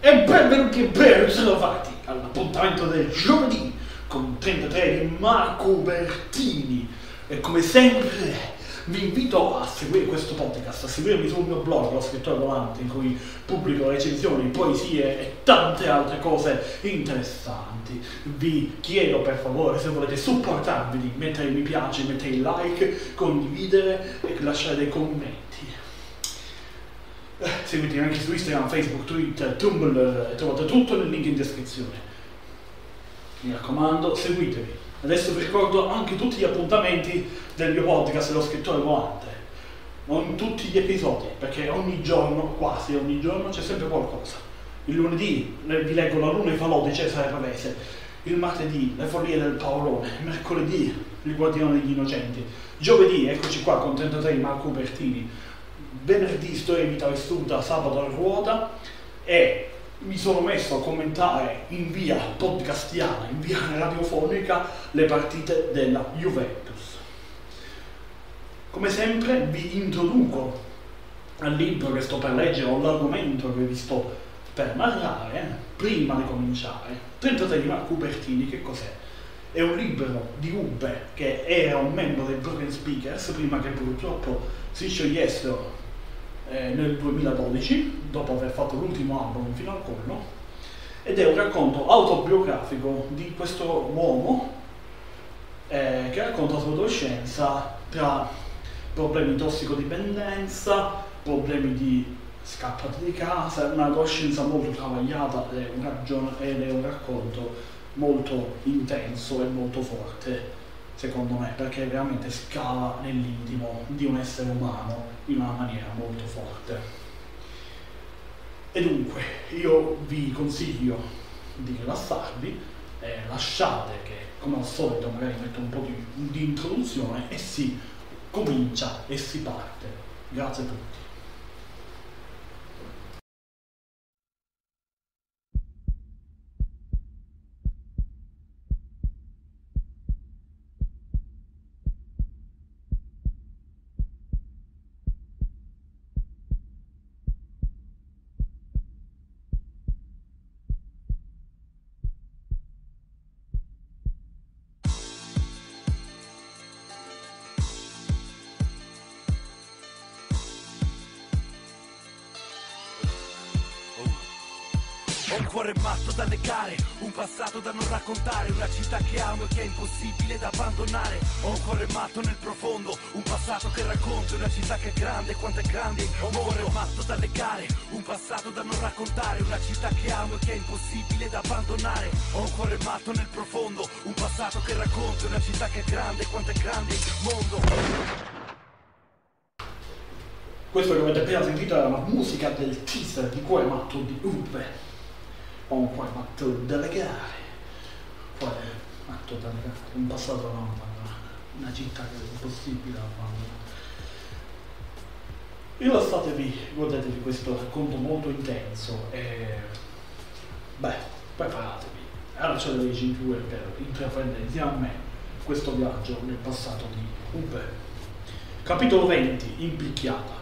E benvenuti e ben trovati all'appuntamento del giovedì con 33 di Marco Bertini. E come sempre vi invito a seguire questo podcast, a seguirmi sul mio blog loscrittorevolante, in cui pubblico recensioni, poesie e tante altre cose interessanti. Vi chiedo per favore, se volete supportarvi, di mettere mi piace, mettere il like, condividere e lasciare dei commenti. Seguitemi anche su Instagram, Facebook, Twitter, Tumblr, trovate tutto nel link in descrizione. Mi raccomando, seguitemi. Adesso vi ricordo anche tutti gli appuntamenti del mio podcast, Lo Scrittore Volante. Non tutti gli episodi, perché ogni giorno, quasi ogni giorno, c'è sempre qualcosa. Il lunedì vi leggo La Luna e i Falò di Cesare Pavese. Il martedì Le Follie del Paolone. Mercoledì Il Guardiano degli Innocenti. Giovedì eccoci qua con 33 Marco Bertini. Venerdì Storia di vita vissuta, sabato a ruota, e mi sono messo a commentare in via podcastiana, in via radiofonica, le partite della Juventus. Come sempre vi introduco al libro che sto per leggere o all'argomento che vi sto per narrare. Prima di cominciare, 33 di Marco Bertini, che cos'è? È un libro di Lube, che era un membro dei Broken Speakers prima che purtroppo si sciogliessero nel 2012, dopo aver fatto l'ultimo album fino al collo, ed è un racconto autobiografico di questo uomo che racconta la sua adolescenza tra problemi di tossicodipendenza, problemi di scappati di casa, un'adolescenza molto travagliata, ed è un racconto molto intenso e molto forte, secondo me, perché veramente scava nell'intimo di un essere umano in una maniera molto forte. E dunque io vi consiglio di rilassarvi, lasciate che, come al solito, magari metto un po' di introduzione e si comincia e si parte. Grazie a tutti. Cuore matto da negare, un passato da non raccontare, una città che amo e che è impossibile da abbandonare. Ho un cuore matto nel profondo, un passato che racconto, una città che è grande, quanto è grande il mio amore. Ho matto da negare, un passato da non raccontare, una città che amo e che è impossibile da abbandonare. Ho un cuore matto nel profondo, un passato che racconto, una città che è grande, quanto è grande il mondo. Questo che avete appena sentito era la musica del teaser di Cuore matto di Lube. Ho un cuore matto da legare, un passato da non abbandonare, una città che è impossibile da abbandonare. Rilassatevi, guardatevi questo racconto molto intenso e preparatevi, arciate le cinture per intraprendere insieme questo viaggio nel passato di Uber. Capitolo 20, impicchiata.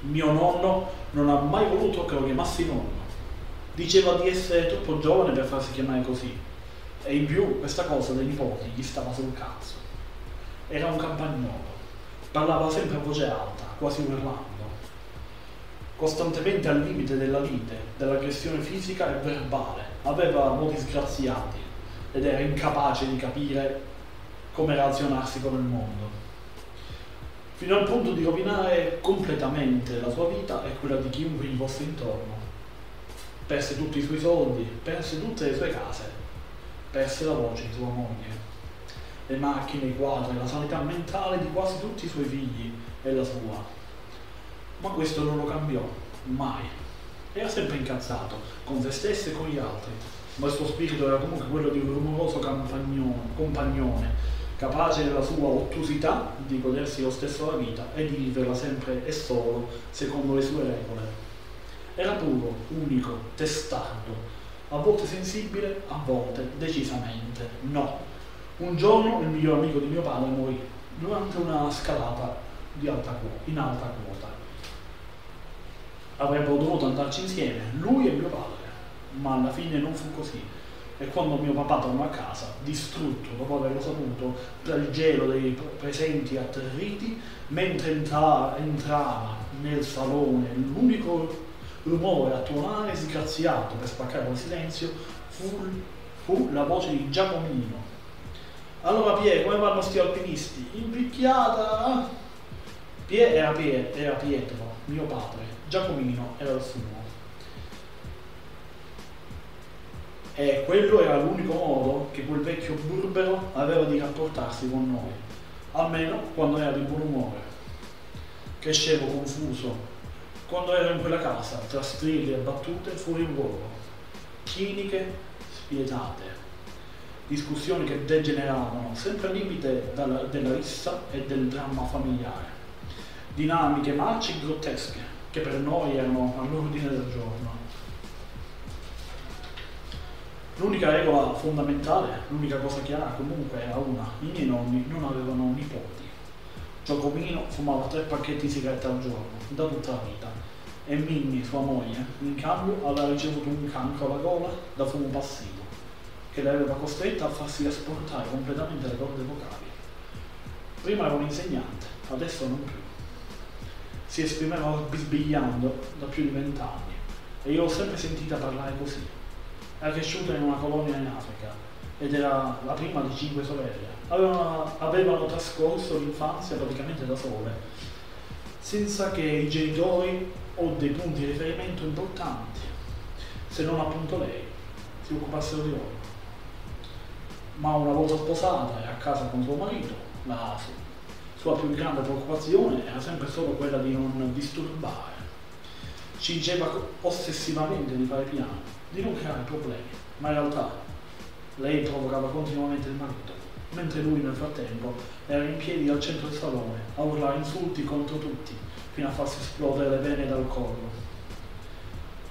Mio nonno non ha mai voluto che lo chiamassi nonno. Diceva di essere troppo giovane per farsi chiamare così, e in più questa cosa dei nipoti gli stava sul cazzo. Era un campagnolo, parlava sempre a voce alta, quasi urlando, costantemente al limite della lite, dell'aggressione fisica e verbale. Aveva modi sgraziati ed era incapace di capire come relazionarsi con il mondo, fino al punto di rovinare completamente la sua vita e quella di chiunque gli fosse intorno. Perse tutti i suoi soldi, perse tutte le sue case, perse la voce di sua moglie, le macchine, i quadri, la sanità mentale di quasi tutti i suoi figli e la sua. Ma questo non lo cambiò, mai. Era sempre incazzato, con se stesso e con gli altri, ma il suo spirito era comunque quello di un rumoroso compagnone, capace nella sua ottusità di godersi lo stesso la vita e di viverla sempre e solo secondo le sue regole. Era puro, unico, testardo, a volte sensibile, a volte decisamente no. Un giorno il miglior amico di mio padre morì durante una scalata in alta quota. Avrebbero dovuto andarci insieme, lui e mio padre, ma alla fine non fu così. E quando mio papà tornò a casa, distrutto dopo averlo saputo, dal gelo dei presenti atterriti, mentre entrava nel salone, l'unico rumore a tuonare sgraziato per spaccare il silenzio fu la voce di Giacomino. Allora Pie, come vanno sti alpinisti? Impicchiata? Pie era Pietro, mio padre, Giacomino era il suo. E quello era l'unico modo che quel vecchio burbero aveva di rapportarsi con noi, almeno quando era di buon umore. Crescevo confuso. Quando ero in quella casa, tra strilli e battute, fu rimbombo, chimiche spietate, discussioni che degeneravano, sempre al limite della rissa e del dramma familiare, dinamiche marce e grottesche, che per noi erano all'ordine del giorno. L'unica regola fondamentale, l'unica cosa chiara comunque era una: i miei nonni non avevano nipoti. Giacomino fumava 3 pacchetti di sigarette al giorno, da tutta la vita, e Minni, sua moglie, in cambio aveva ricevuto un cancro alla gola da fumo passivo, che l'aveva costretta a farsi asportare completamente le corde vocali. Prima era un insegnante, adesso non più. Si esprimeva bisbigliando da più di 20 anni, e io l'ho sempre sentita parlare così. Era cresciuta in una colonia in Africa, ed era la prima di 5 sorelle. Avevano trascorso l'infanzia praticamente da sole, senza che i genitori o dei punti di riferimento importanti, se non appunto lei, si occupassero di loro. Ma una volta sposata e a casa con suo marito, la sua più grande preoccupazione era sempre solo quella di non disturbare. Ci diceva ossessivamente di fare piano, di non creare problemi, ma in realtà lei provocava continuamente il marito, mentre lui nel frattempo era in piedi al centro del salone a urlare insulti contro tutti, fino a farsi esplodere le vene dal collo.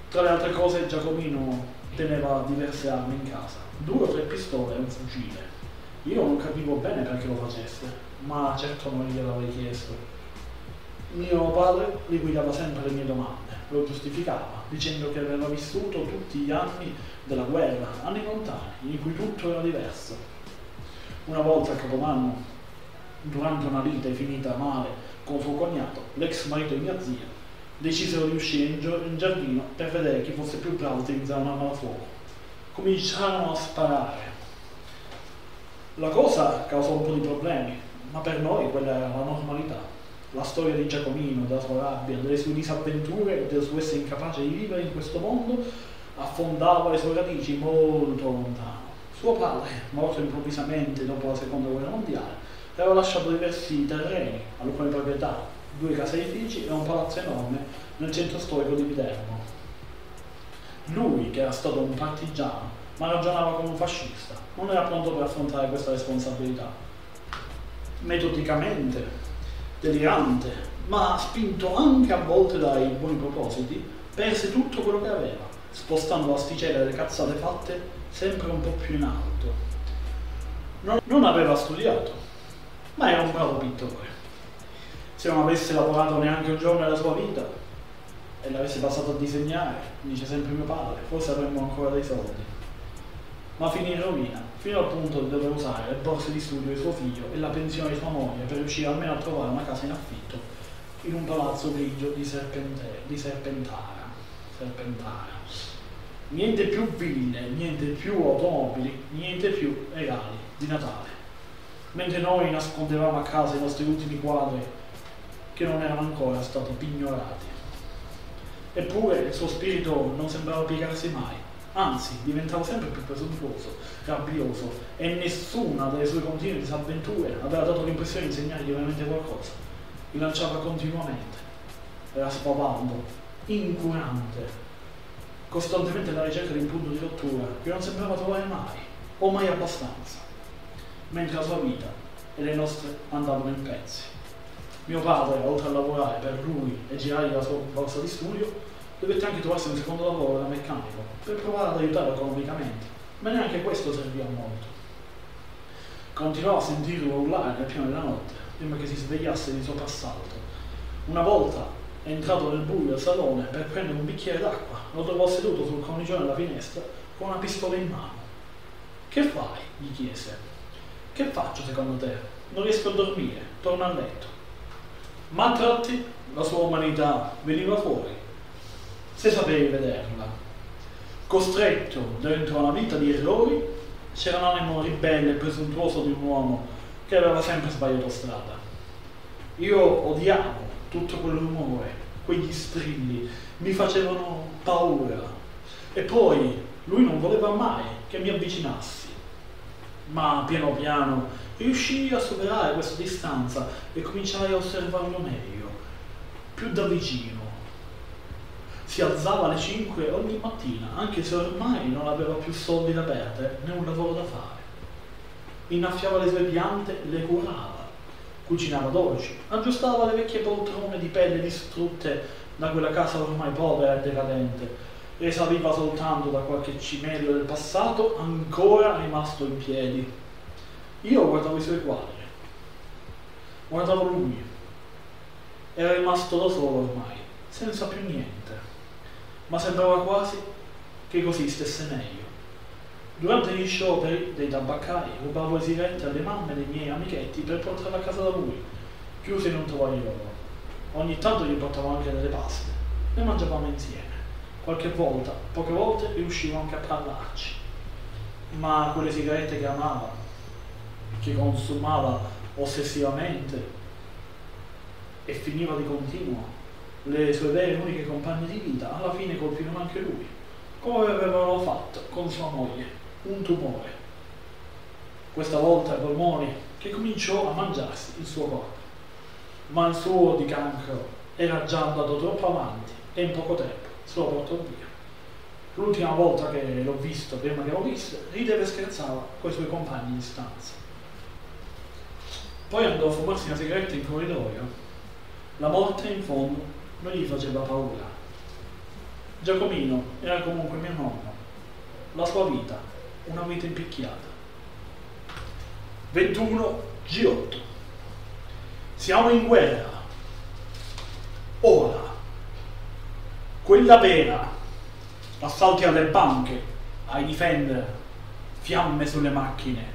Tra le altre cose, Giacomino teneva diverse armi in casa, 2 o 3 pistole e un fucile. Io non capivo bene perché lo facesse, ma certo non gliel'avrei chiesto. Mio padre li guidava sempre le mie domande, lo giustificava dicendo che aveva vissuto tutti gli anni della guerra, anni lontani, in cui tutto era diverso. Una volta a Capodanno, durante una lite finita male con suo cognato, l'ex marito di mia zia, decisero di uscire in giardino per vedere chi fosse più bravo a utilizzare un'arma da fuoco. Cominciarono a sparare. La cosa causò un po' di problemi, ma per noi quella era la normalità. La storia di Giacomino, della sua rabbia, delle sue disavventure e del suo essere incapace di vivere in questo mondo affondava le sue radici molto lontano. Suo padre, morto improvvisamente dopo la seconda guerra mondiale, aveva lasciato diversi terreni, alcune proprietà, 2 caseifici e un palazzo enorme nel centro storico di Viterbo. Lui, che era stato un partigiano, ma ragionava come un fascista, non era pronto per affrontare questa responsabilità. Metodicamente, delirante, ma spinto anche a volte dai buoni propositi, perse tutto quello che aveva, spostando l'asticella delle cazzate fatte sempre un po' più in alto. Non aveva studiato, ma era un bravo pittore. Se non avesse lavorato neanche un giorno della sua vita e l'avesse passato a disegnare, dice sempre mio padre, forse avremmo ancora dei soldi. Ma finì in rovina, fino al punto di dover usare le borse di studio di suo figlio e la pensione di sua moglie per riuscire almeno a trovare una casa in affitto in un palazzo grigio di Serpentara. Niente più ville, niente più automobili, niente più regali di Natale. Mentre noi nascondevamo a casa i nostri ultimi quadri che non erano ancora stati pignorati. Eppure il suo spirito non sembrava piegarsi mai. Anzi, diventava sempre più presuntuoso, rabbioso, e nessuna delle sue continue disavventure aveva dato l'impressione di insegnargli veramente qualcosa. Li lanciava continuamente, era spavando, incurante, costantemente alla ricerca di un punto di rottura che non sembrava trovare mai, o mai abbastanza, mentre la sua vita e le nostre andavano in pezzi. Mio padre, oltre a lavorare per lui e girare la sua borsa di studio, dovette anche trovarsi un secondo lavoro da meccanico per provare ad aiutarlo economicamente, ma neanche questo servì a molto. Continuò a sentirlo urlare nel piano della notte, prima che si svegliasse di soprassalto. Una volta È entrato nel buio al salone per prendere un bicchiere d'acqua. Lo trovò seduto sul cornicione della finestra con una pistola in mano. Che fai? Gli chiese. Che faccio secondo te? Non riesco a dormire, torno a letto. Ma a tratti la sua umanità veniva fuori, se sapevi vederla. Costretto dentro una vita di errori, c'era un animo ribelle e presuntuoso di un uomo che aveva sempre sbagliato strada. Io odiavo tutto quel rumore, quegli strilli, mi facevano paura. E poi lui non voleva mai che mi avvicinassi. Ma piano piano riuscii a superare questa distanza e cominciai a osservarlo meglio, più da vicino. Si alzava alle 5 ogni mattina, anche se ormai non aveva più soldi da perdere né un lavoro da fare. Innaffiava le sue piante, le curava, cucinava dolci, aggiustava le vecchie poltrone di pelle distrutte da quella casa ormai povera e decadente, esaliva soltanto da qualche cimelio del passato ancora rimasto in piedi. Io guardavo i suoi quadri, guardavo lui. Era rimasto da solo ormai, senza più niente, ma sembrava quasi che così stesse meglio. Durante gli scioperi dei tabaccai rubavo le sigarette alle mamme dei miei amichetti per portarle a casa da lui, chiuse in un tovagliolo. Ogni tanto gli portavo anche delle paste, le mangiavamo insieme. Qualche volta, poche volte, riuscivo anche a parlarci. Ma quelle sigarette che amava, che consumava ossessivamente e finiva di continuo, le sue vere e uniche compagne di vita, alla fine colpirono anche lui, come avevano fatto con sua moglie, un tumore. Questa volta ai polmoni, che cominciò a mangiarsi il suo corpo. Ma il suo di cancro era già andato troppo avanti e in poco tempo se lo portò via. L'ultima volta che l'ho visto, prima che morisse, rideva e scherzava coi suoi compagni di stanza. Poi andò a fumarsi una sigaretta in corridoio. La morte, in fondo, non gli faceva paura. Giacomino era comunque mio nonno. La sua vita, una vita impicchiata. 21 G8. Siamo in guerra. Ora. Quella vera, assalti alle banche, ai difender, fiamme sulle macchine,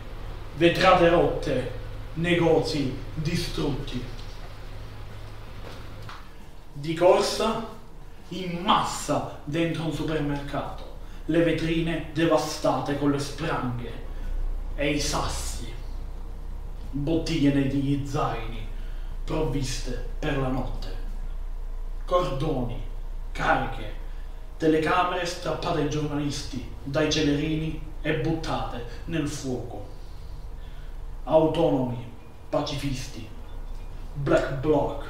vetrate rotte, negozi distrutti. Di corsa, in massa dentro un supermercato, le vetrine devastate con le spranghe e i sassi, bottiglie negli zaini, provviste per la notte, cordoni, cariche, telecamere strappate ai giornalisti dai celerini e buttate nel fuoco. Autonomi, pacifisti, black bloc,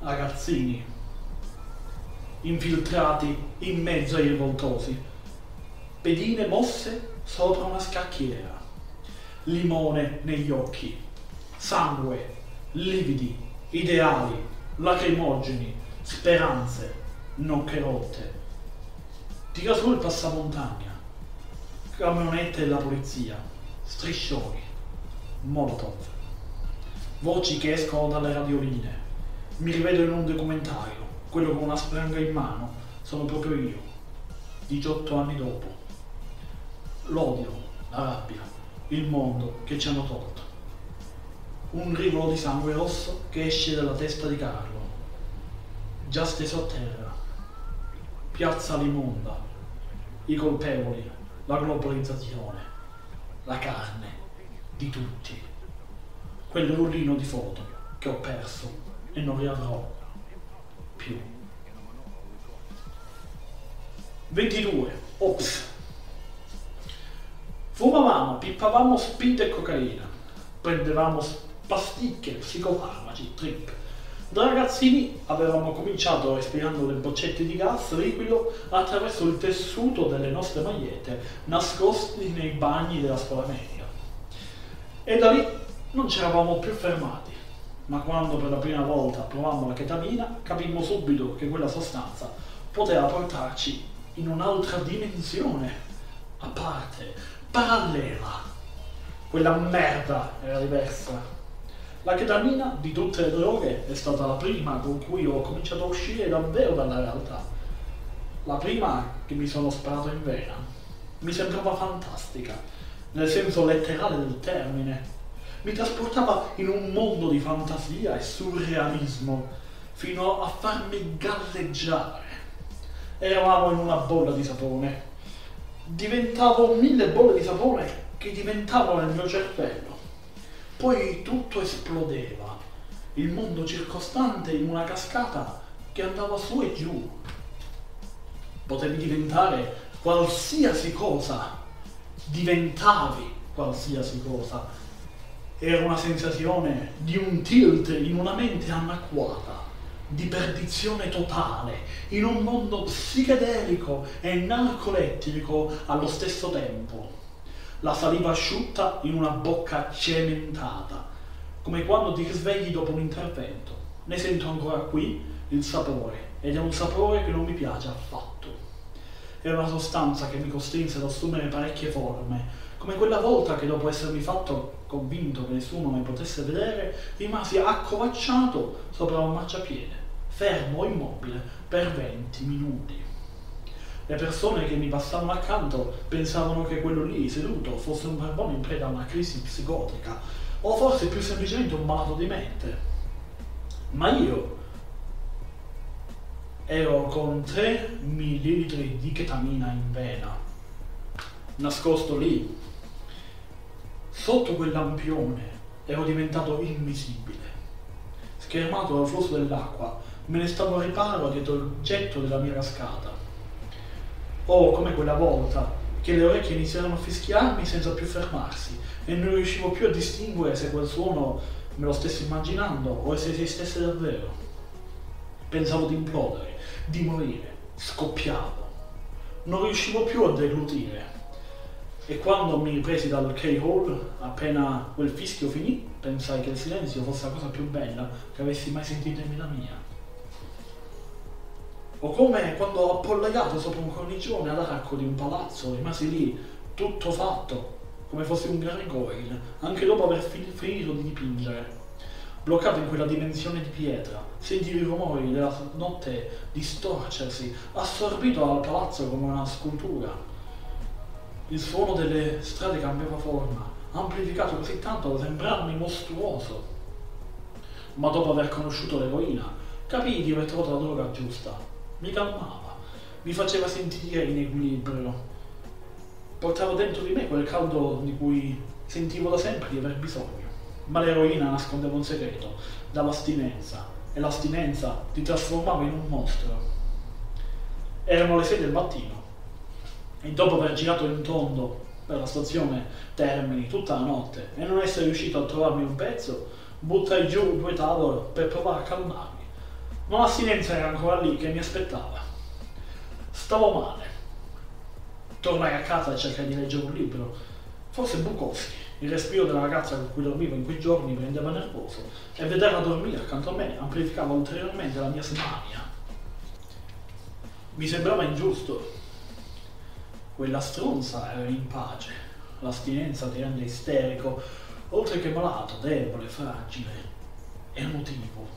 ragazzini, infiltrati in mezzo ai rivoltosi, pedine mosse sopra una scacchiera, limone negli occhi, sangue, lividi, ideali, lacrimogeni, speranze, nonché rotte. Tira su il passamontagna, camionette della polizia, striscioni, molotov, voci che escono dalle radioline. Mi rivedo in un documentario, quello con una spranga in mano, sono proprio io, 18 anni dopo. L'odio, la rabbia, il mondo che ci hanno tolto. Un rivolo di sangue rosso che esce dalla testa di Carlo, già steso a terra. Piazza l'immonda, i colpevoli, la globalizzazione, la carne di tutti. Quell'rullino di foto che ho perso e non riavrò più. 22. Ops. Fumavamo, pippavamo speed e cocaina, prendevamo pasticche, psicofarmaci, trip. Da ragazzini avevamo cominciato respirando le boccette di gas liquido attraverso il tessuto delle nostre magliette nascosti nei bagni della scuola media. E da lì non ci eravamo più fermati, ma quando per la prima volta provammo la chetamina capimmo subito che quella sostanza poteva portarci in un'altra dimensione, a parte, parallela. Quella merda era diversa. La chetamina di tutte le droghe è stata la prima con cui ho cominciato a uscire davvero dalla realtà. La prima che mi sono sparato in vena. Mi sembrava fantastica, nel senso letterale del termine. Mi trasportava in un mondo di fantasia e surrealismo, fino a farmi galleggiare. Eravamo in una bolla di sapone. Diventavo mille bolle di sapone che diventavano nel mio cervello. Poi tutto esplodeva, il mondo circostante in una cascata che andava su e giù. Potevi diventare qualsiasi cosa, diventavi qualsiasi cosa. Era una sensazione di un tilt in una mente anacquata, di perdizione totale, in un mondo psichedelico e narcolettico allo stesso tempo. La saliva asciutta in una bocca cementata, come quando ti svegli dopo un intervento. Ne sento ancora qui il sapore, ed è un sapore che non mi piace affatto. È una sostanza che mi costrinse ad assumere parecchie forme, come quella volta che dopo essermi fatto convinto che nessuno mi potesse vedere, rimasi accovacciato sopra un marciapiede, fermo, immobile, per 20 minuti. Le persone che mi passavano accanto pensavano che quello lì, seduto, fosse un barbone in preda a una crisi psicotica, o forse più semplicemente un malato di mente. Ma io ero con 3 millilitri di chetamina in vena, nascosto lì. Sotto quel lampione ero diventato invisibile. Schermato dal flusso dell'acqua, me ne stavo a riparo dietro il getto della mia cascata. O come quella volta, che le orecchie iniziarono a fischiarmi senza più fermarsi e non riuscivo più a distinguere se quel suono me lo stessi immaginando o se esistesse davvero. Pensavo di implodere, di morire, scoppiavo. Non riuscivo più a deglutire. E quando mi ripresi dal K-Hall, appena quel fischio finì, pensai che il silenzio fosse la cosa più bella che avessi mai sentito in vita mia. O come quando appollaiato sopra un cornicione all'arco di un palazzo rimasi lì, tutto fatto, come fossi un gargoyle, anche dopo aver finito di dipingere. Bloccato in quella dimensione di pietra, sentivi i rumori della notte distorcersi, assorbito dal palazzo come una scultura. Il suono delle strade cambiava forma, amplificato così tanto da sembrarmi mostruoso. Ma dopo aver conosciuto l'eroina, capii di aver trovato la droga giusta. Mi calmava, mi faceva sentire in equilibrio, portavo dentro di me quel caldo di cui sentivo da sempre di aver bisogno. Ma l'eroina nascondeva un segreto dall'astinenza, e l'astinenza ti trasformava in un mostro. Erano le 6 del mattino e dopo aver girato in tondo per la stazione Termini tutta la notte e non essere riuscito a trovarmi un pezzo, buttai giù 2 tavole per provare a calmarmi. Ma l'astinenza era ancora lì che mi aspettava. Stavo male. Tornai a casa e cercai di leggere un libro. Forse Bukowski. Il respiro della ragazza con cui dormivo in quei giorni mi rendeva nervoso e vederla dormire accanto a me amplificava ulteriormente la mia smania. Mi sembrava ingiusto. Quella stronza era in pace. L'astinenza ti rende isterico, oltre che malato, debole, fragile, emotivo.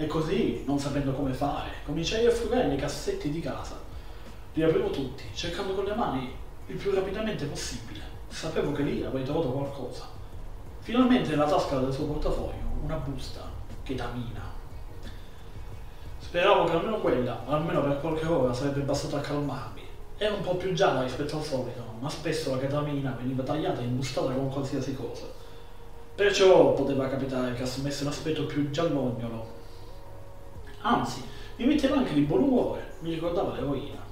E così, non sapendo come fare, cominciai a frugare nei cassetti di casa. Li aprivo tutti, cercando con le mani il più rapidamente possibile. Sapevo che lì avrei trovato qualcosa. Finalmente nella tasca del suo portafoglio, una busta, chetamina. Speravo che almeno quella, almeno per qualche ora, sarebbe bastata a calmarmi. Era un po' più gialla rispetto al solito, ma spesso la chetamina veniva tagliata e imbustata con qualsiasi cosa. Perciò poteva capitare che assumesse un aspetto più giallognolo. Anzi, mi metteva anche di buon umore, mi ricordava l'eroina.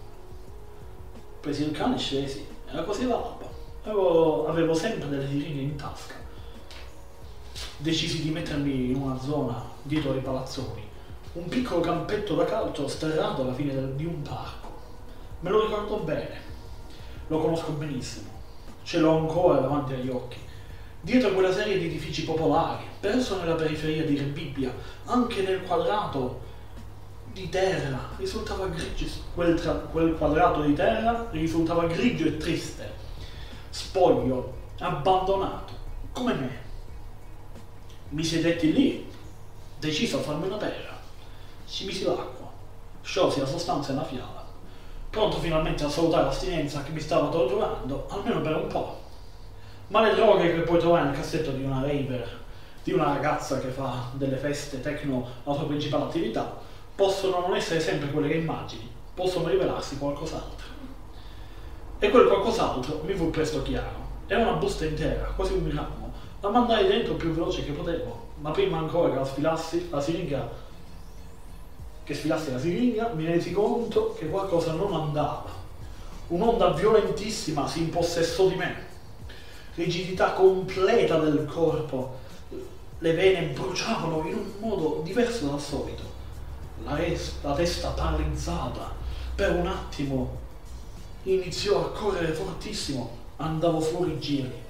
Presi il cane e scesi, era quasi l'alba. Avevo sempre delle siringhe in tasca. Decisi di mettermi in una zona dietro ai palazzoni, un piccolo campetto da calcio sterrato alla fine di un parco. Me lo ricordo bene, lo conosco benissimo, ce l'ho ancora davanti agli occhi. Dietro quella serie di edifici popolari, perso nella periferia di Rebibbia, anche nel quadrato di terra risultava grigio. Quel quadrato di terra risultava grigio e triste, spoglio, abbandonato, come me. Mi sedetti lì, deciso a farmi una pera. Ci misi l'acqua, sciolsi la sostanza e la fiala, pronto finalmente a salutare l'astinenza che mi stava torturando, almeno per un po'. Ma le droghe che puoi trovare nel cassetto di una raver, di una ragazza che fa delle feste techno la sua principale attività, possono non essere sempre quelle che immagini, possono rivelarsi qualcos'altro. E quel qualcos'altro mi fu presto chiaro. Era una busta intera, quasi un grammo. La mandai dentro più veloce che potevo, ma prima ancora che sfilassi la siringa, mi resi conto che qualcosa non andava. Un'onda violentissima si impossessò di me. Rigidità completa del corpo. Le vene bruciavano in un modo diverso dal solito. La testa paralizzata. Per un attimo iniziò a correre fortissimo. Andavo fuori giri.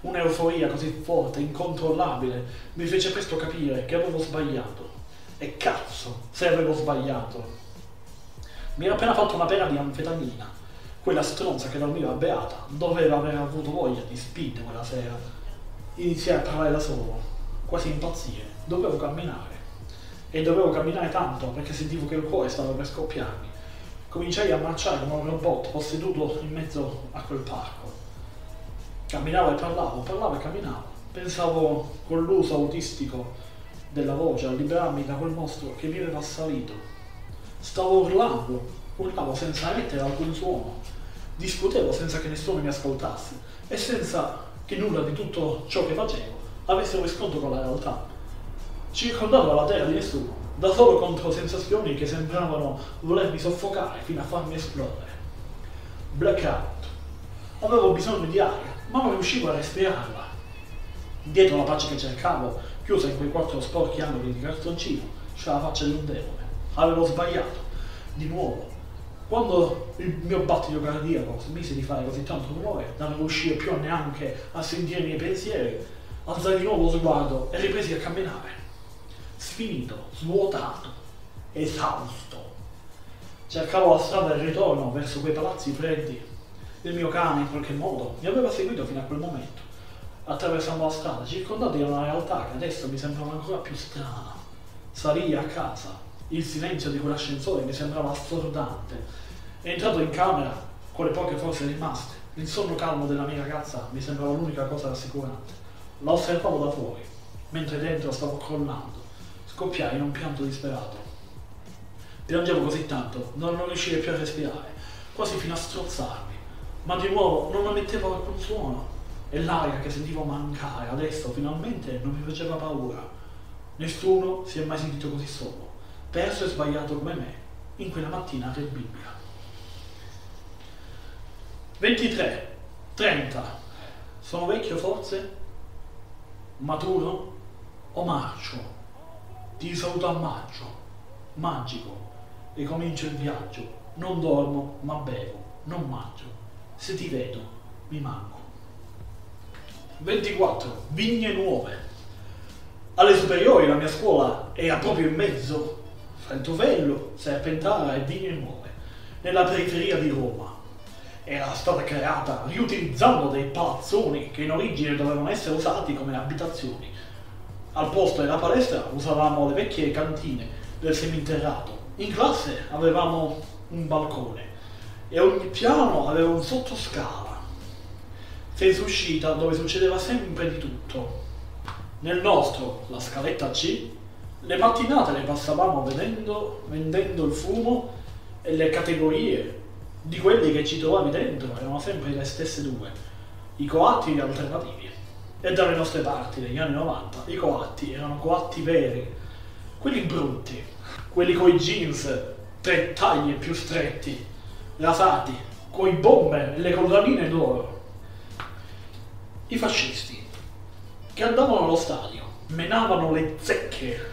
Un'euforia così forte, incontrollabile, mi fece presto capire che avevo sbagliato. E cazzo se avevo sbagliato! Mi ero appena fatto una pera di anfetamina. Quella stronza che dormiva beata doveva aver avuto voglia di speed quella sera. Iniziai a parlare da solo, quasi impazzire. Dovevo camminare. E dovevo camminare tanto perché sentivo che il cuore stava per scoppiarmi. Cominciai a marciare come un robot posseduto in mezzo a quel parco. Camminavo e parlavo, parlavo e camminavo. Pensavo con l'uso autistico della voce a liberarmi da quel mostro che mi aveva assalito. Stavo urlando, urlavo senza emettere alcun suono, discutevo senza che nessuno mi ascoltasse e senza che nulla di tutto ciò che facevo avesse un riscontro con la realtà. Circondato dalla terra di nessuno, da solo contro sensazioni che sembravano volermi soffocare fino a farmi esplodere. Blackout. Avevo bisogno di aria, ma non riuscivo a respirarla. Dietro la pace che cercavo, chiusa in quei 4 sporchi angoli di cartoncino, c'era la faccia di un demone. Avevo sbagliato, di nuovo. Quando il mio battito cardiaco smise di fare così tanto rumore da non riuscire più neanche a sentire i miei pensieri, alzai di nuovo lo sguardo e ripresi a camminare. Sfinito, svuotato, esausto. Cercavo la strada del ritorno verso quei palazzi freddi. Il mio cane, in qualche modo, mi aveva seguito fino a quel momento. Attraversando la strada, circondati da una realtà che adesso mi sembrava ancora più strana. Salii a casa. Il silenzio di quell'ascensore mi sembrava assordante. Entrato in camera, con le poche forze rimaste, il sonno calmo della mia ragazza mi sembrava l'unica cosa rassicurante. La osservavo da fuori, mentre dentro stavo crollando. Scoppiai in un pianto disperato. Piangevo così tanto da non riuscire più a respirare, quasi fino a strozzarmi. Ma di nuovo non emettevo alcun suono. E l'aria che sentivo mancare adesso finalmente non mi faceva paura. Nessuno si è mai sentito così solo, perso e sbagliato come me, in quella mattina a Rebibbia. 23, 30. Sono vecchio forse? Maturo? O marcio? Ti saluto a maggio, magico. E comincio il viaggio. Non dormo, ma bevo. Non mangio. Se ti vedo, mi manco. 24. Vigne nuove. Alle superiori la mia scuola era proprio in mezzo, Frentovello, Serpentara e Vigne Nuove, nella periferia di Roma. Era stata creata riutilizzando dei palazzoni che in origine dovevano essere usati come abitazioni. Al posto della palestra usavamo le vecchie cantine del seminterrato. In classe avevamo un balcone e ogni piano aveva un sottoscala. Senza uscita dove succedeva sempre di tutto. Nel nostro, la scaletta C, le mattinate le passavamo vendendo il fumo e le categorie di quelli che ci trovavi dentro erano sempre le stesse due, i coatti e gli alternativi. E dalle nostre parti, negli anni 90, i coatti erano coatti veri, quelli brutti, quelli coi jeans, 3 taglie più stretti, rasati, coi bomber e le collanine d'oro. I fascisti, che andavano allo stadio, menavano le zecche,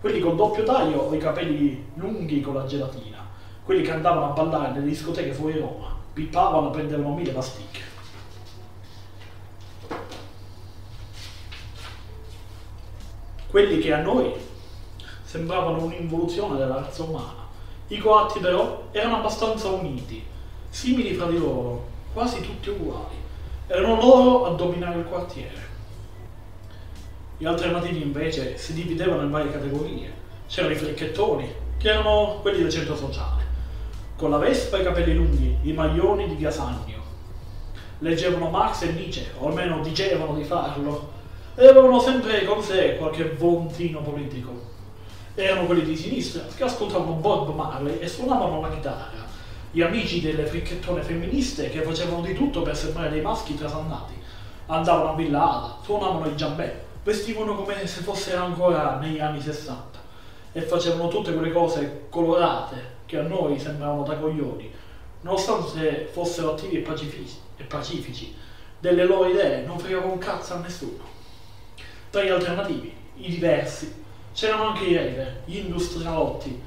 quelli con doppio taglio o i capelli lunghi con la gelatina, quelli che andavano a ballare nelle discoteche fuori Roma, pippavano e prendevano 1000 pasticche. Quelli che a noi sembravano un'involuzione della razza umana. I coatti però erano abbastanza uniti, simili fra di loro, quasi tutti uguali. Erano loro a dominare il quartiere. Gli alternativi invece si dividevano in varie categorie. C'erano i fricchettoni, che erano quelli del centro sociale, con la vespa e i capelli lunghi, i maglioni di via Sannio. Leggevano Marx e Nietzsche, o almeno dicevano di farlo, e avevano sempre con sé qualche vontino politico. Erano quelli di sinistra che ascoltavano Bob Marley e suonavano la chitarra, gli amici delle fricchettone femministe che facevano di tutto per sembrare dei maschi trasannati. Andavano a Villa Ala, suonavano il giambè, vestivano come se fossero ancora negli anni 60 e facevano tutte quelle cose colorate che a noi sembravano da coglioni, nonostante fossero attivi e pacifici. Delle loro idee non fregava un cazzo a nessuno. Tra gli alternativi, i diversi, c'erano anche i rave, gli industrialotti,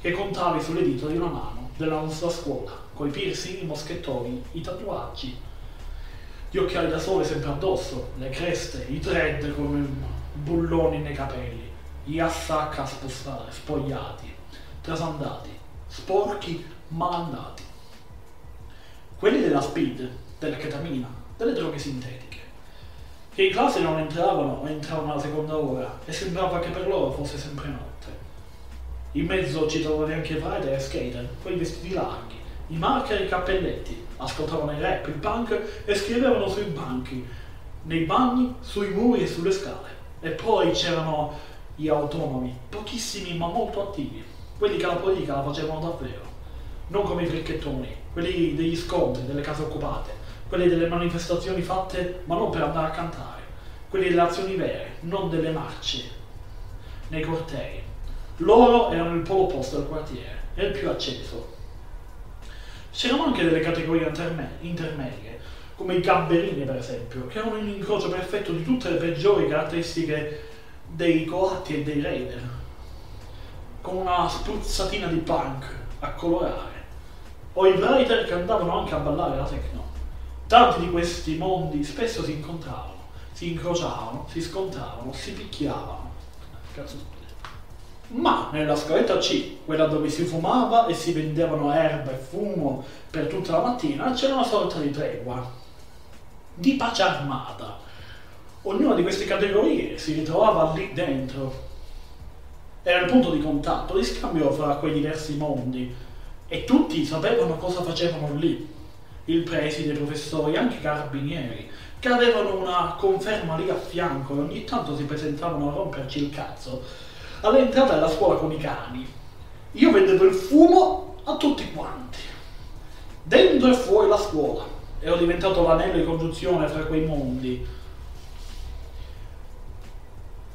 che contavi sulle dita di una mano della nostra scuola, coi piercing, i moschettoni, i tatuaggi, gli occhiali da sole sempre addosso, le creste, i thread come bulloni nei capelli, gli assacca a spostare, spogliati, trasandati, sporchi, malandati. Quelli della speed, della ketamina, delle droghe sintetiche, che in classe non entravano o entravano alla seconda ora e sembrava che per loro fosse sempre notte. In mezzo ci trovavi anche rider e skater, quei vestiti larghi, i marker e i cappelletti, ascoltavano il rap, il punk e scrivevano sui banchi, nei bagni, sui muri e sulle scale. E poi c'erano gli autonomi, pochissimi ma molto attivi, quelli che la politica la facevano davvero. Non come i fricchettoni, quelli degli scontri, delle case occupate, quelli delle manifestazioni fatte ma non per andare a cantare, quelli delle azioni vere, non delle marce nei cortei. Loro erano il polo opposto del quartiere, e il più acceso. C'erano anche delle categorie intermedie, come i gamberini per esempio, che erano un incrocio perfetto di tutte le peggiori caratteristiche dei coatti e dei raider, con una spruzzatina di punk a colorare, o i writer che andavano anche a ballare la techno. Tanti di questi mondi spesso si incontravano, si incrociavano, si scontravano, si picchiavano. Ma nella scaletta C, quella dove si fumava e si vendevano erba e fumo per tutta la mattina, c'era una sorta di tregua, di pace armata. Ognuna di queste categorie si ritrovava lì dentro. Era il punto di contatto, di scambio fra quei diversi mondi, e tutti sapevano cosa facevano lì. Il preside, i professori, anche i carabinieri, che avevano una conferma lì a fianco e ogni tanto si presentavano a romperci il cazzo all'entrata della scuola con i cani. Io vendevo il fumo a tutti quanti, dentro e fuori la scuola. Ero diventato l'anello di congiunzione fra quei mondi.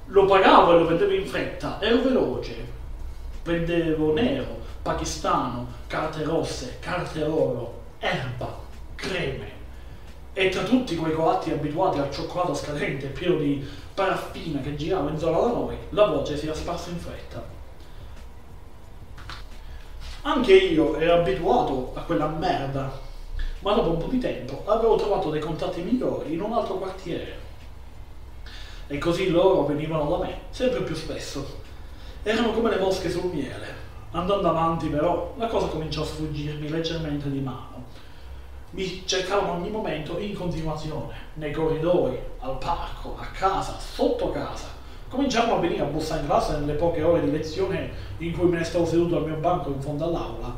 Lo pagavo e lo vendevo in fretta, ero veloce. Vendevo nero, pakistano, carte rosse, carte oro, erba, creme. E tra tutti quei coatti abituati al cioccolato scadente pieno di paraffina che girava in zona da noi, la voce si era sparsa in fretta. Anche io ero abituato a quella merda, ma dopo un po' di tempo avevo trovato dei contatti migliori in un altro quartiere. E così loro venivano da me, sempre più spesso. Erano come le mosche sul miele. Andando avanti però, la cosa cominciò a sfuggirmi leggermente di mano. Mi cercavano ogni momento in continuazione, nei corridoi, al parco, a casa, sotto casa. Cominciavano a venire a bussare in classe nelle poche ore di lezione in cui me ne stavo seduto al mio banco in fondo all'aula.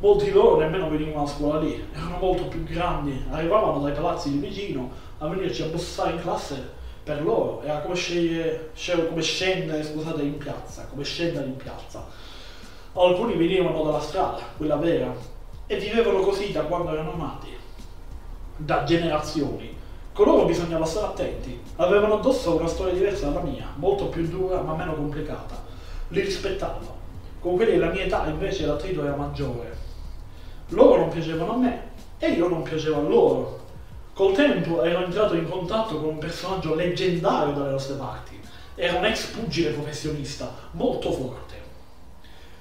Molti loro nemmeno venivano a scuola lì, erano molto più grandi, arrivavano dai palazzi di vicino a venirci a bussare in classe. Per loro era come scendere in piazza. Alcuni venivano dalla strada, quella vera, e vivevano così da quando erano nati, da generazioni. Con loro bisognava stare attenti, avevano addosso una storia diversa dalla mia, molto più dura ma meno complicata. Li rispettavo. Con quelli della mia età invece l'attrito era maggiore. Loro non piacevano a me e io non piacevo a loro. Col tempo ero entrato in contatto con un personaggio leggendario dalle nostre parti. Era un ex pugile professionista, molto forte.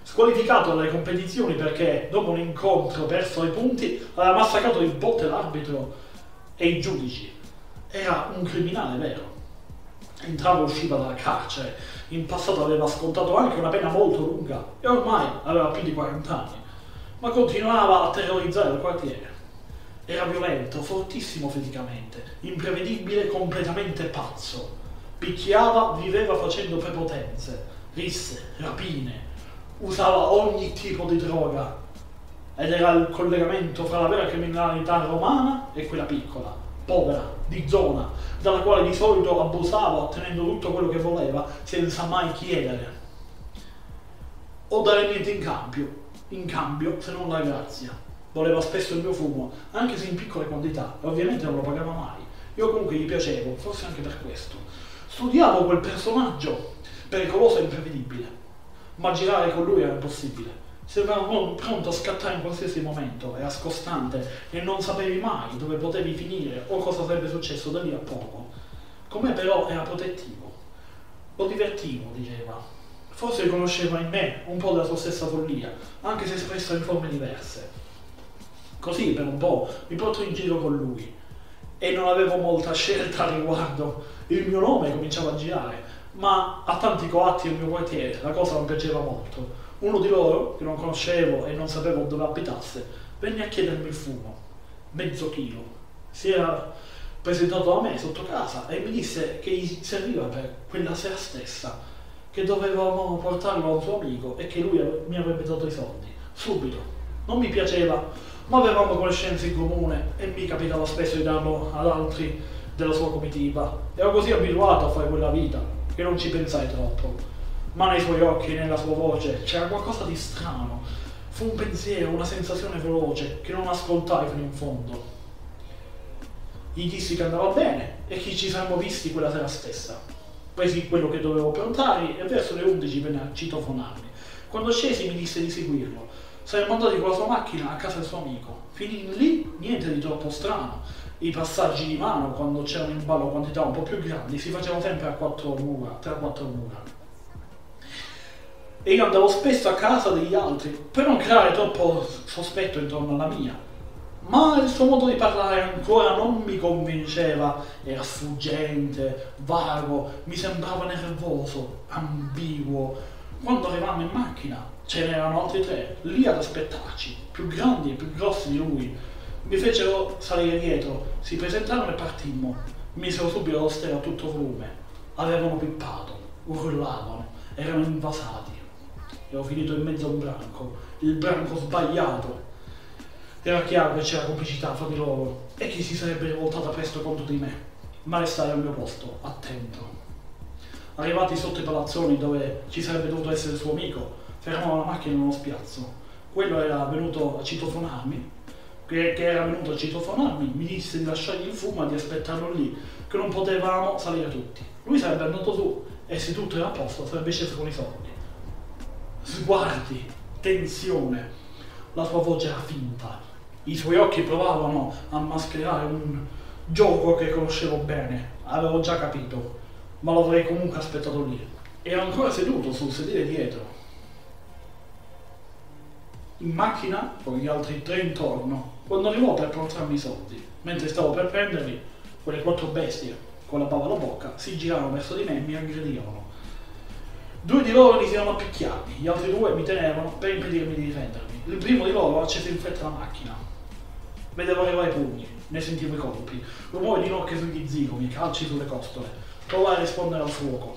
Squalificato dalle competizioni perché dopo un incontro perso ai punti aveva massacrato di botte l'arbitro e i giudici. Era un criminale vero. Entrava e usciva dalla carcere, in passato aveva scontato anche una pena molto lunga e ormai aveva più di 40 anni, ma continuava a terrorizzare il quartiere. Era violento, fortissimo fisicamente, imprevedibile, completamente pazzo. Picchiava, viveva facendo prepotenze, risse, rapine, usava ogni tipo di droga ed era il collegamento fra la vera criminalità romana e quella piccola, povera, di zona, dalla quale di solito abusava ottenendo tutto quello che voleva senza mai chiedere o dare niente in cambio se non la grazia. Voleva spesso il mio fumo, anche se in piccole quantità, e ovviamente non lo pagava mai. Io comunque gli piacevo, forse anche per questo. Studiavo quel personaggio, pericoloso e imprevedibile, ma girare con lui era impossibile. Sembrava pronto a scattare in qualsiasi momento, era scostante e non sapevi mai dove potevi finire o cosa sarebbe successo da lì a poco. Con me però era protettivo. Lo divertivo, diceva. Forse riconosceva in me un po' della sua stessa follia, anche se espressa in forme diverse. Così per un po' mi porto in giro con lui e non avevo molta scelta al riguardo. Il mio nome cominciava a girare, ma a tanti coatti del mio quartiere la cosa non piaceva molto. Uno di loro, che non conoscevo e non sapevo dove abitasse, venne a chiedermi il fumo, mezzo chilo. Si era presentato a me sotto casa e mi disse che gli serviva per quella sera stessa, che dovevamo portarlo a un suo amico e che lui mi avrebbe dato i soldi, subito. Non mi piaceva, ma avevamo conoscenze in comune e mi capitava spesso di darlo ad altri della sua comitiva. Ero così abituato a fare quella vita che non ci pensai troppo. Ma nei suoi occhi e nella sua voce c'era qualcosa di strano. Fu un pensiero, una sensazione veloce che non ascoltai fino in fondo. Gli dissi che andava bene e che ci saremmo visti quella sera stessa. Presi quello che dovevo portare e verso le 11 venne a citofonarmi. Quando scesi mi disse di seguirlo. Saremmo andati con la sua macchina a casa del suo amico. Finì lì niente di troppo strano. I passaggi di mano, quando c'erano in ballo quantità un po' più grandi, si facevano sempre a quattro mura, tra quattro mura. E io andavo spesso a casa degli altri per non creare troppo sospetto intorno alla mia, ma il suo modo di parlare ancora non mi convinceva. Era sfuggente, vago, mi sembrava nervoso, ambiguo. Quando arrivavamo in macchina ce n'erano altri tre lì ad aspettarci, più grandi e più grossi di lui. Mi fecero salire dietro, si presentarono e partimmo. Misero subito lo stereo a tutto volume. Avevano pippato, urlavano, erano invasati. E ho finito in mezzo a un branco, il branco sbagliato. Era chiaro che c'era complicità fra di loro e che si sarebbe rivoltata presto contro di me, ma restai al mio posto, attento. Arrivati sotto i palazzoni dove ci sarebbe dovuto essere il suo amico, fermavo la macchina in uno spiazzo. Quello era venuto a citofonarmi, mi disse di lasciargli il fumo e di aspettarlo lì, che non potevamo salire tutti. Lui sarebbe andato su e se tutto era a posto sarebbe sceso con i soldi. Sguardi, tensione, la sua voce era finta, i suoi occhi provavano a mascherare un gioco che conoscevo bene, avevo già capito, ma lo avrei comunque aspettato lì. Era ancora seduto sul sedile dietro, in macchina con gli altri tre intorno, quando arrivò per portarmi i soldi. Mentre stavo per prenderli, quelle quattro bestie con la bava alla bocca si girarono verso di me e mi aggredivano. Due di loro iniziarono a picchiarmi, gli altri due mi tenevano per impedirmi di difendermi. Il primo di loro accese in fretta la macchina. Vedevo arrivare i pugni, ne sentivo i colpi, rumori di nocche sugli zigomi, calci sulle costole. Provai a rispondere al fuoco,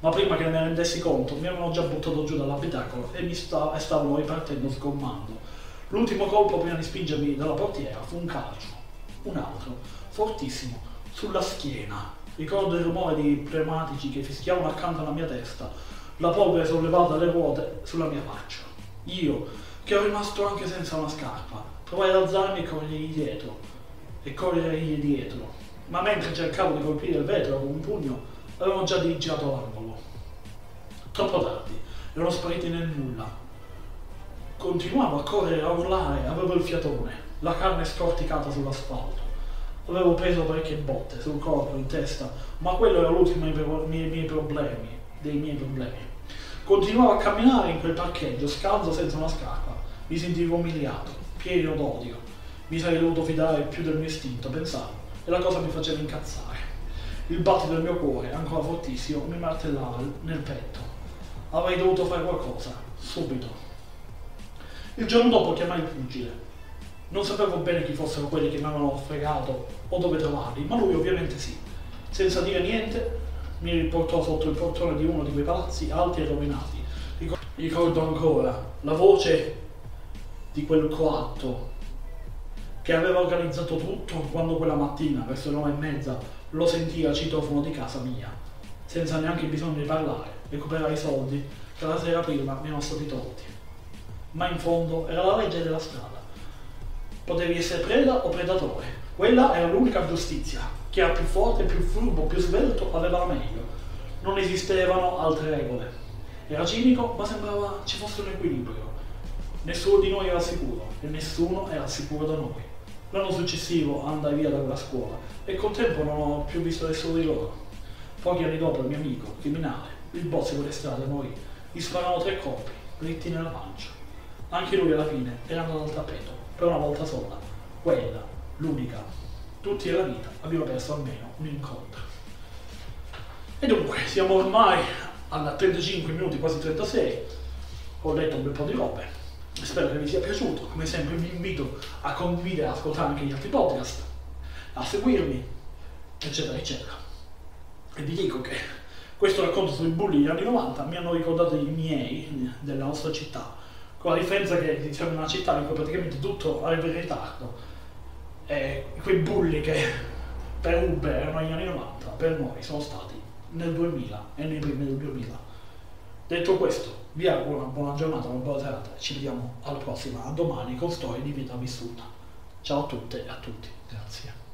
ma prima che me ne rendessi conto mi avevano già buttato giù dall'abitacolo e stavano ripartendo sgommando. L'ultimo colpo prima di spingermi dalla portiera fu un calcio, un altro, fortissimo, sulla schiena. Ricordo il rumore di pneumatici che fischiavano accanto alla mia testa, la polvere sollevata dalle ruote sulla mia faccia. Io, che ero rimasto anche senza una scarpa, provai ad alzarmi e corrergli dietro, ma mentre cercavo di colpire il vetro con un pugno, avevano già girato l'angolo. Troppo tardi, erano spariti nel nulla. Continuavo a correre, a urlare, avevo il fiatone, la carne scorticata sull'asfalto. Avevo preso parecchie botte sul corpo, in testa, ma quello era l'ultimo dei miei problemi. Continuavo a camminare in quel parcheggio, scalzo senza una scarpa. Mi sentivo umiliato, pieno d'odio. Mi sarei dovuto fidare più del mio istinto, pensavo, e la cosa mi faceva incazzare. Il battito del mio cuore, ancora fortissimo, mi martellava nel petto. Avrei dovuto fare qualcosa, subito. Il giorno dopo chiamai il pugile. Non sapevo bene chi fossero quelli che mi avevano fregato o dove trovarli, ma lui ovviamente sì. Senza dire niente mi riportò sotto il portone di uno di quei palazzi alti e rovinati. Ricordo ancora la voce di quel coatto che aveva organizzato tutto quando quella mattina, verso le 9:30, lo sentii al citofono di casa mia, senza neanche bisogno di parlare, recuperai i soldi che la sera prima mi erano stati tolti. Ma in fondo era la legge della strada. Potevi essere preda o predatore. Quella era l'unica giustizia. Chi era più forte, più furbo, più svelto aveva la meglio. Non esistevano altre regole. Era cinico, ma sembrava ci fosse un equilibrio. Nessuno di noi era sicuro e nessuno era sicuro da noi. L'anno successivo andai via da quella scuola e col tempo non ho più visto nessuno di loro. Pochi anni dopo il mio amico, criminale, il boss di quelle strade morì. Gli spararono 3 colpi, dritti nella pancia. Anche lui alla fine era andato al tappeto, per una volta sola. Quella, l'unica. Tutti nella vita abbiamo perso almeno un incontro. E dunque, siamo ormai alla 35 minuti, quasi 36. Ho letto un bel po' di robe. Spero che vi sia piaciuto, come sempre vi invito a condividere e ad ascoltare anche gli altri podcast, a seguirmi, eccetera eccetera. E vi dico che questo racconto sui bulli degli anni 90 mi hanno ricordato i miei della nostra città, con la differenza che siamo in una città in cui praticamente tutto arriva in ritardo, e quei bulli che per Uber erano negli anni 90, per noi sono stati nel 2000 e nei primi del 2000. Detto questo, vi auguro una buona giornata, una buona serata, ci vediamo alla prossima, a domani con storie di vita vissuta. Ciao a tutte e a tutti, grazie.